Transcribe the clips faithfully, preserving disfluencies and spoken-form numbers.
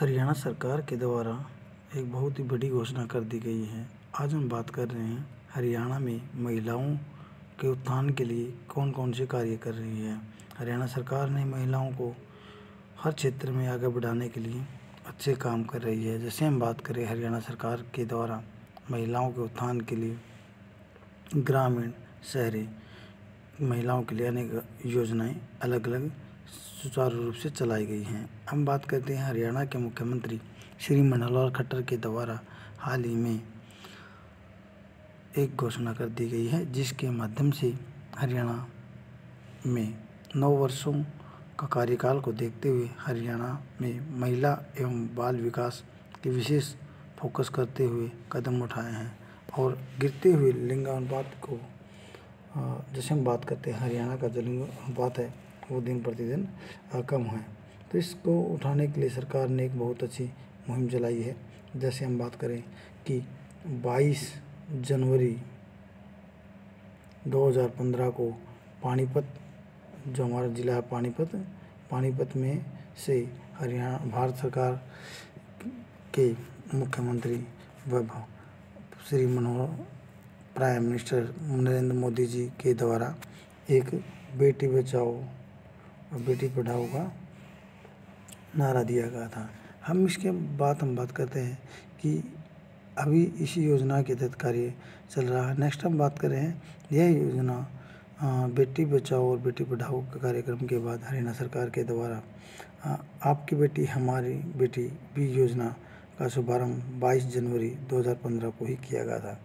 हरियाणा सरकार के द्वारा एक बहुत ही बड़ी घोषणा कर दी गई है। आज हम बात कर रहे हैं हरियाणा में महिलाओं के उत्थान के लिए कौन कौन से कार्य कर रही है। हरियाणा सरकार ने महिलाओं को हर क्षेत्र में आगे बढ़ाने के लिए अच्छे काम कर रही है। जैसे हम बात करें हरियाणा सरकार के द्वारा महिलाओं के उत्थान के लिए ग्रामीण शहरी महिलाओं के लिए अनेक योजनाएँ अलग अलग सुचारू रूप से चलाई गई हैं। हम बात करते हैं हरियाणा के मुख्यमंत्री श्री मनोहर लाल खट्टर के द्वारा हाल ही में एक घोषणा कर दी गई है, जिसके माध्यम से हरियाणा में नौ वर्षों का कार्यकाल को देखते हुए हरियाणा में महिला एवं बाल विकास के विशेष फोकस करते हुए कदम उठाए हैं और गिरते हुए लिंगानुपात को, जैसे हम बात करते हैं हरियाणा का जो लिंगानुपात है वो दिन प्रतिदिन कम है, तो इसको उठाने के लिए सरकार ने एक बहुत अच्छी मुहिम चलाई है। जैसे हम बात करें कि बाईस जनवरी दो हज़ार पंद्रह को पानीपत, जो हमारा ज़िला है पानीपत, पानीपत में से हरियाणा भारत सरकार के मुख्यमंत्री व श्री मनोहर प्राइम मिनिस्टर नरेंद्र मोदी जी के द्वारा एक बेटी बचाओ बेटी पढ़ाओ का नारा दिया गया था। हम इसके बाद हम बात करते हैं कि अभी इसी योजना के तहत कार्य चल रहा है। नेक्स्ट हम बात करें यह योजना बेटी बचाओ और बेटी पढ़ाओ के कार्यक्रम के बाद हरियाणा सरकार के द्वारा आपकी बेटी हमारी बेटी भी योजना का शुभारंभ बाईस जनवरी दो हज़ार पंद्रह को ही किया गया था।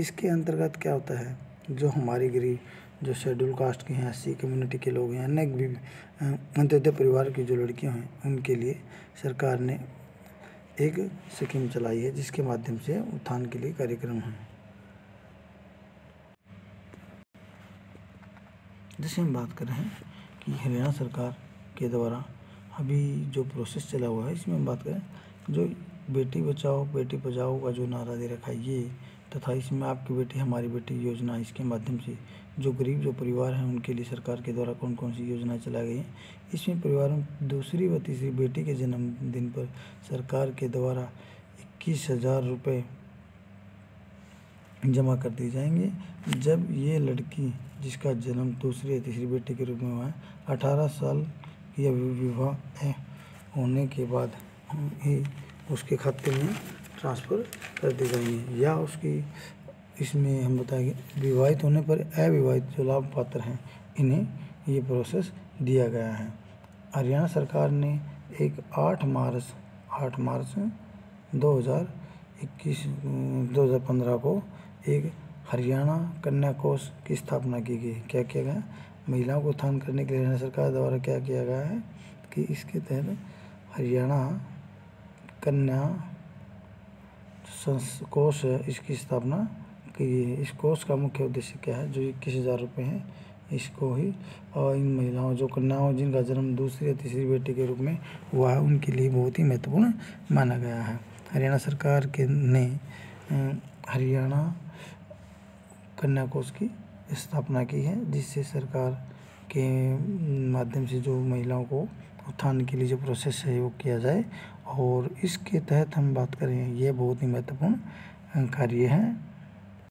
इसके अंतर्गत क्या होता है, जो हमारी गरीब, जो शेड्यूल कास्ट के हैं, एस सी कम्युनिटी के लोग हैं, अनेक भी अंत्योदय परिवार की जो लड़कियां हैं, उनके लिए सरकार ने एक स्कीम चलाई है, जिसके माध्यम से उत्थान के लिए कार्यक्रम है। जैसे हम बात कर रहे हैं कि हरियाणा सरकार के द्वारा अभी जो प्रोसेस चला हुआ है, इसमें हम बात करें जो बेटी बचाओ बेटी पढ़ाओ का जो नारा दे रखा है ये, तथा इसमें आपकी बेटी हमारी बेटी योजना, इसके माध्यम से जो गरीब जो परिवार हैं उनके लिए सरकार के द्वारा कौन कौन सी योजनाएं चलाई गई हैं। इसमें परिवारों दूसरी व तीसरी बेटी के जन्मदिन पर सरकार के द्वारा इक्कीस हज़ार रुपये जमा कर दिए जाएंगे। जब ये लड़की जिसका जन्म दूसरी या तीसरी बेटी के रूप में हुआ है अठारह साल की विवाह होने के बाद ही उसके खाते में ट्रांसफ़र कर दी जाएंगी, या उसकी इसमें हम बताएंगे विवाहित होने पर अविवाहित जो लाभ पात्र हैं इन्हें ये प्रोसेस दिया गया है। हरियाणा सरकार ने एक आठ मार्च दो हज़ार पंद्रह को एक हरियाणा कन्या कोष की स्थापना की गई। क्या किया गया, महिलाओं को उत्थान करने के लिए हरियाणा सरकार द्वारा क्या किया गया है कि इसके तहत हरियाणा कन्या कोष है, इसकी स्थापना की गई है। इस कोष का मुख्य उद्देश्य क्या है, जो इक्कीस हज़ार रुपये हैं इसको ही और इन महिलाओं जो कन्याओं जिनका जन्म दूसरी या तीसरी बेटी के रूप में हुआ है उनके लिए बहुत ही महत्वपूर्ण माना गया है। हरियाणा सरकार के ने हरियाणा कन्या कोष की स्थापना की है, जिससे सरकार के माध्यम से जो महिलाओं को उत्थान के लिए जो प्रोसेस सहयोग किया जाए, और इसके तहत हम बात करें यह बहुत ही महत्वपूर्ण कार्य है।